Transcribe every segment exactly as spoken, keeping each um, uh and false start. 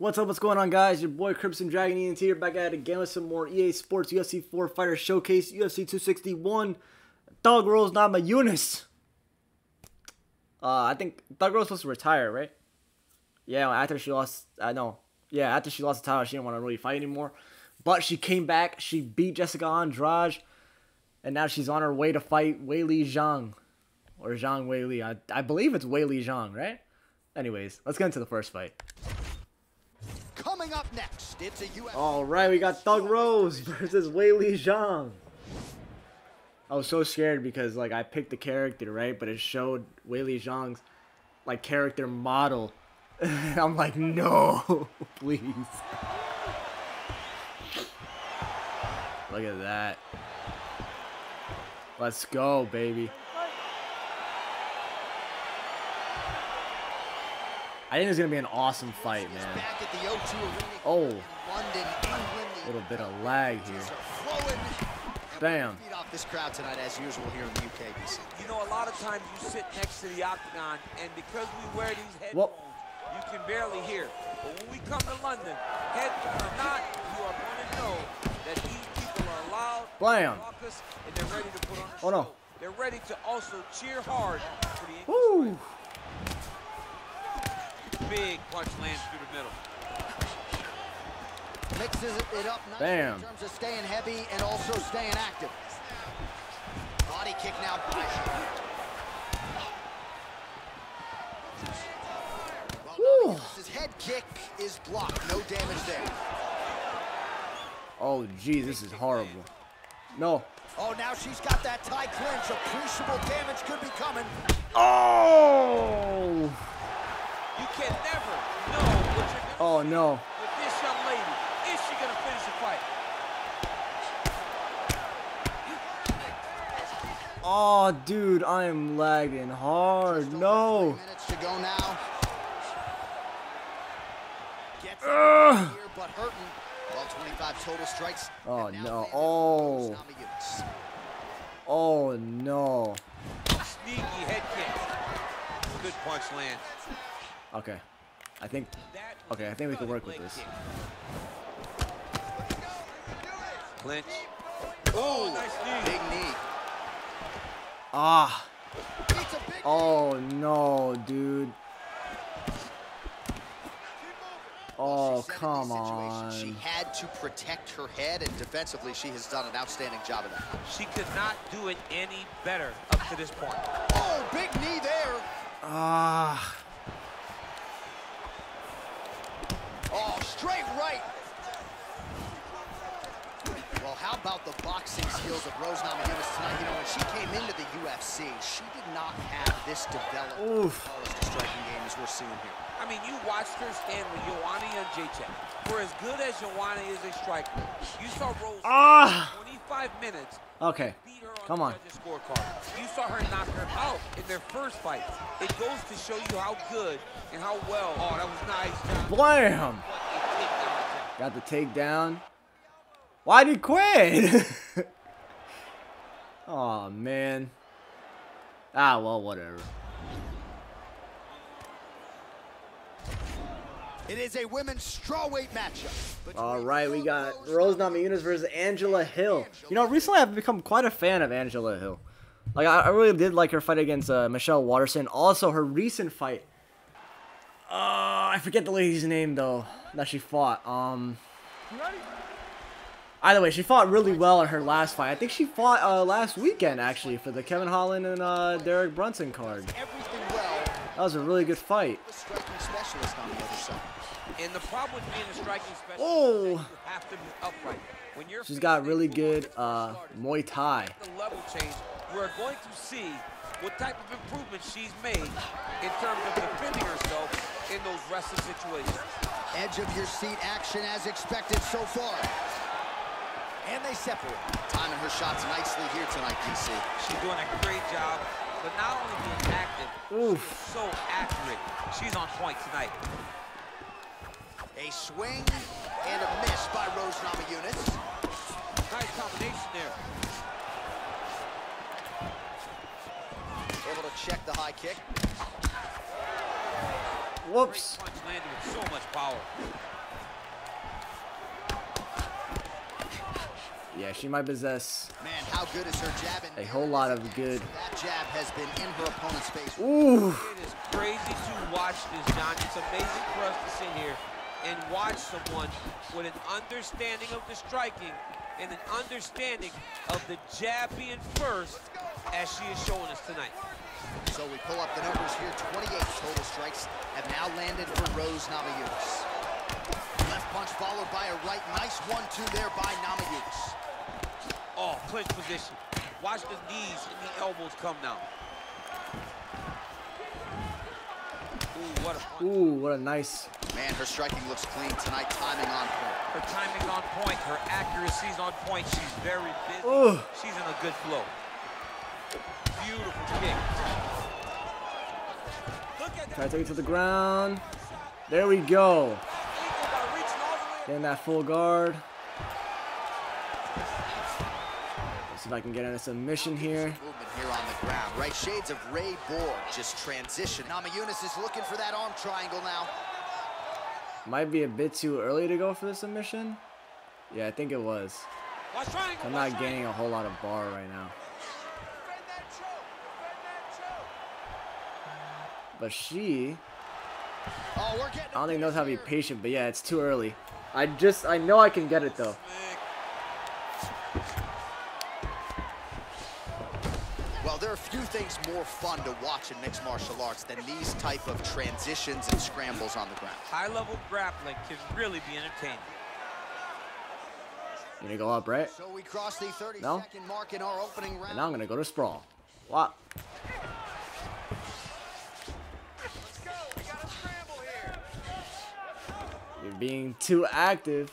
What's up, what's going on, guys? Your boy Crimson Dragon E N T here, back at it again with some more E A Sports U F C four Fighter Showcase, U F C two sixty-one, Thug Rose Namajunas. Uh, I think Thug Rose was supposed to retire, right? Yeah, after she lost, I uh, know. Yeah, after she lost the title, she didn't want to really fight anymore. But she came back, she beat Jessica Andrade, and now she's on her way to fight Weili Zhang. Or Zhang Weili, I, I believe it's Weili Zhang, right? Anyways, let's get into the first fight. Coming up next, it's a U F C. All right, we got Thug Rose versus Weili Zhang. I was so scared because, like, I picked the character, right? But it showed Weili Zhang's, like, character model. And I'm like, no, please. Look at that. Let's go, baby. I think it's going to be an awesome fight, man. Back at the O two arena. Oh. London, England, a little bit of lag here. Damn. Feed off this crowd tonight, as usual, here in the U K B C. You know, a lot of times you sit next to the octagon, and because we wear these headphones, well, you can barely hear. But when we come to London, headphones or not, you are going to know that these people are loud, blam, raucous, and they're ready to put on the show. Oh, no. They're ready to also cheer hard for the English. Woo. Big punch lands through the middle. Mixes it up nice. Damn. In terms of staying heavy and also staying active. Body kick now. Well, his head kick is blocked. No damage there. Oh, geez, this is horrible. No. Oh, now she's got that tie clinch. Appreciable damage could be coming. Oh! You can never know what you're gonna oh, do no. with this young lady. Is she gonna finish the fight? Oh, dude, I am lagging hard. No. Minutes to go now. Gets uh. here, but hurting. Well, twenty-five total strikes. Oh no. Oh. Oh no. Sneaky head kick. Good punch land. Okay, I think. Okay, I think we can work with this. Clinch. Oh, nice knee. Big knee. Ah. Oh no, dude. Oh, come on. She had to protect her head, and defensively, she has done an outstanding job of that. She could not do it any better up to this point. Oh, big knee there. Ah. Oh, straight right. Well, how about the boxing skills of Rose Namajunas tonight? You know, when she came into the U F C, she did not have this development Oof. as well as the striking game as we're seeing here. I mean, you watched her stand with Joanna and Jacek. For as good as Joanna is a striker, you saw Rose ah. twenty-five minutes. Okay, beat her on come on. The scorecard. You saw her knock her out in their first fight. It goes to show you how good and how well. Oh, that was nice. Blam! Got the takedown. Why'd he quit? Oh, man. Ah, well, whatever. It is a women's strawweight matchup. All right, we got Rose Namajunas versus Angela Hill. You know, recently I've become quite a fan of Angela Hill. Like, I, I really did like her fight against uh, Michelle Watterson. Also, her recent fight. Uh, I forget the lady's name, though, that she fought. Um, either way, she fought really well in her last fight. I think she fought uh, last weekend, actually, for the Kevin Holland and uh, Derek Brunson card. That was a really good fight. And the problem with being a striking specialist oh. is that you have to be upright. When you're She's got really good uh, Muay Thai. The level change, we're going to see what type of improvement she's made in terms of defending herself in those wrestling situations. Edge of your seat action as expected so far. And they separate. Timing her shots nicely here tonight, D C. She's doing a great job. But not only being active, she's so accurate. She's on point tonight. A swing and a miss by Rose Namajunas. Nice combination there. Able to check the high kick. Whoops. Great punch landed with so much power. Yeah, she might possess Man, how good is her jab a whole lot of good. That jab has been in her opponent's face. Ooh. It is crazy to watch this, John. It's amazing for us to sit here and watch someone with an understanding of the striking and an understanding of the jab being first, as she is showing us tonight. So we pull up the numbers here. twenty-eight total strikes have now landed for Rose Namajunas. Left punch followed by a right. Nice one two there by Namajunas. Oh, clinch position. Watch the knees and the elbows come now. Ooh, what a punch. Ooh, what a nice. Man, her striking looks clean tonight. Timing on point. Her timing on point. Her accuracy's on point. She's very busy. Ooh. She's in a good flow. Beautiful kick. Try to take it to the ground. There we go. Getting that full guard. Let's see if I can get in a submission here. Movement here on the ground. Right shades of Ray Borg. Just transition. Namajunas is looking for that arm triangle now. Might be a bit too early to go for the submission. Yeah, I think it was. I'm not gaining a whole lot of bar right now. But she, oh, we're getting I don't think knows how to be patient, but yeah, it's too early. I just, I know I can get it though. Well, there are few things more fun to watch in mixed martial arts than these type of transitions and scrambles on the ground. High level grappling can really be entertaining. You're gonna go up, right? So we crossed the thirty no? second mark in our opening round. And now I'm gonna go to sprawl. Wow. Being too active.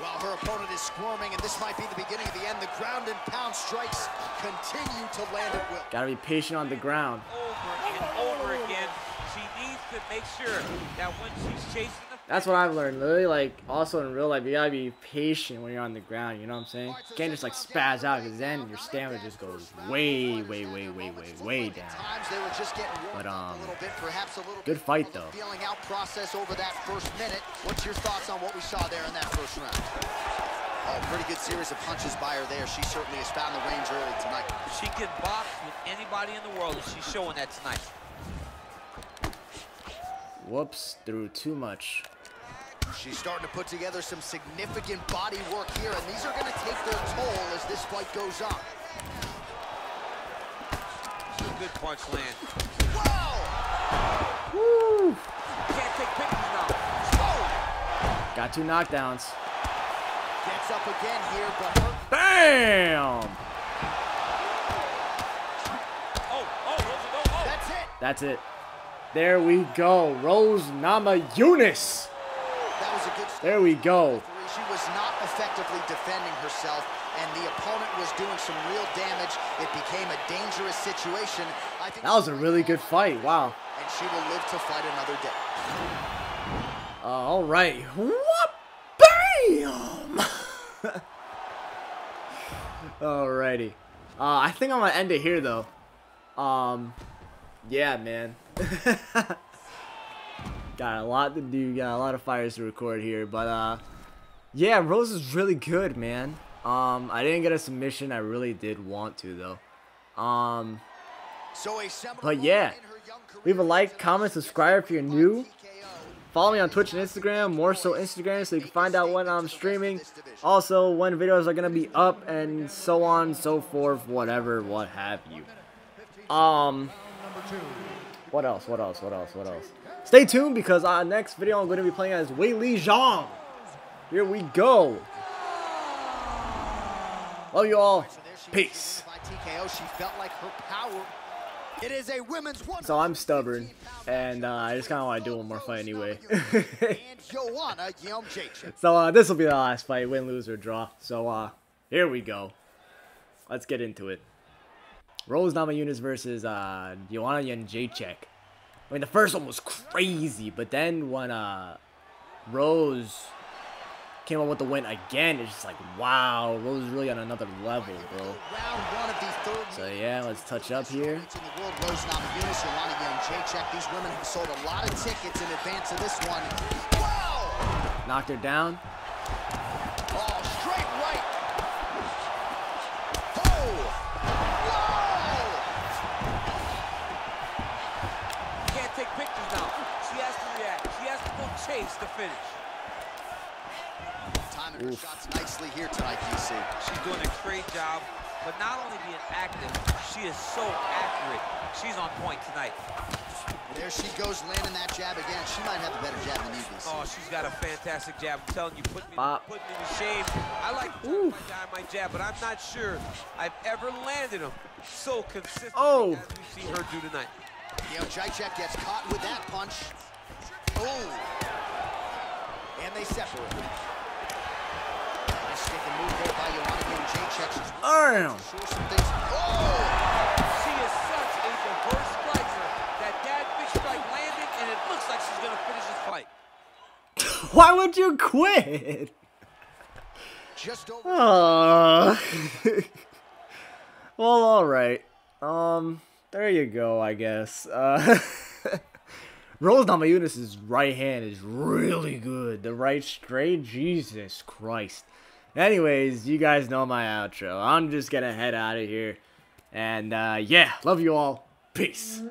Well, her opponent is squirming, and this might be the beginning of the end. The ground and pound strikes continue to land at will. Gotta be patient on the ground. Over and over again. She needs to make sure that when she's chasing the That's what I've learned. Literally, like, also in real life, you gotta be patient when you're on the ground, you know what I'm saying? You can't just, like, spaz out, because then your stamina just goes way, way, way, way, way, way down. But, um, good fight, though. Feeling out process over that first minute. What's your thoughts on what we saw there in that first round? Oh, pretty good series of punches by her there. She certainly has found the range early tonight. She can box with anybody in the world, and she's showing that tonight. Whoops, threw too much. She's starting to put together some significant body work here, and these are going to take their toll as this fight goes on. Good punch land. Whoa! Woo! Can't take pictures now. Oh! Got two knockdowns. Gets up again here, but her bam! Oh, oh, oh, oh! That's it. That's it. There we go, Rose Namajunas. That was a good start. There we go. She was not effectively defending herself, and the opponent was doing some real damage. It became a dangerous situation. I think that was a really good fight. Wow. And she will live to fight another day. Uh, all right. Whoop! Bam! Alrighty. Uh, I think I'm gonna end it here though. Um, yeah, man. Got a lot to do, got a lot of fires to record here, but uh yeah, Rose is really good, man. um I didn't get a submission. I really did want to though. Um but yeah, leave a like, comment, subscribe if you're new, follow me on Twitch and Instagram, more so Instagram, so you can find out when I'm streaming, also when videos are gonna be up, and so on, so forth, whatever, what have you. um What else? What else? What else? What else? Stay tuned, because our next video I'm going to be playing as Weili Zhang. Here we go. Love you all. Peace. So I'm stubborn, and uh, I just kind of want to do one more fight anyway. So uh, this will be the last fight, win, lose, or draw. So uh, here we go. Let's get into it. Rose Namajunas versus uh, Joanna Jędrzej Czyk. I mean, the first one was crazy, but then when uh, Rose came up with the win again. It's just like, wow, Rose is really on another level, bro. So yeah, let's touch up here. These women have sold a lot of tickets in advance of this one. Knocked her down. Chase to finish. Timing her shots nicely here tonight, you see. She's doing a great job, but not only being active, she is so accurate. She's on point tonight. There she goes, landing that jab again. She might have a better jab than you do. Oh, she's got a fantastic jab. I'm telling you, put me, put me to shame. I like to talk my guy, my jab, but I'm not sure I've ever landed him so consistently oh. as we see her do tonight. You know, Jacek gets caught with that punch. Oh, and they separate. Nice taking move there by Joanna getting Jacek. Arm. Sure some things. Oh, she is such a diverse striker that that big strike landed, and it looks like she's gonna finish this fight. Why would you quit? Just over. Uh, well, all right. Um, there you go, I guess. Uh. Rose Namajunas' right hand is really good. The right straight, Jesus Christ. Anyways, you guys know my outro. I'm just gonna head out of here. And uh, yeah, love you all. Peace.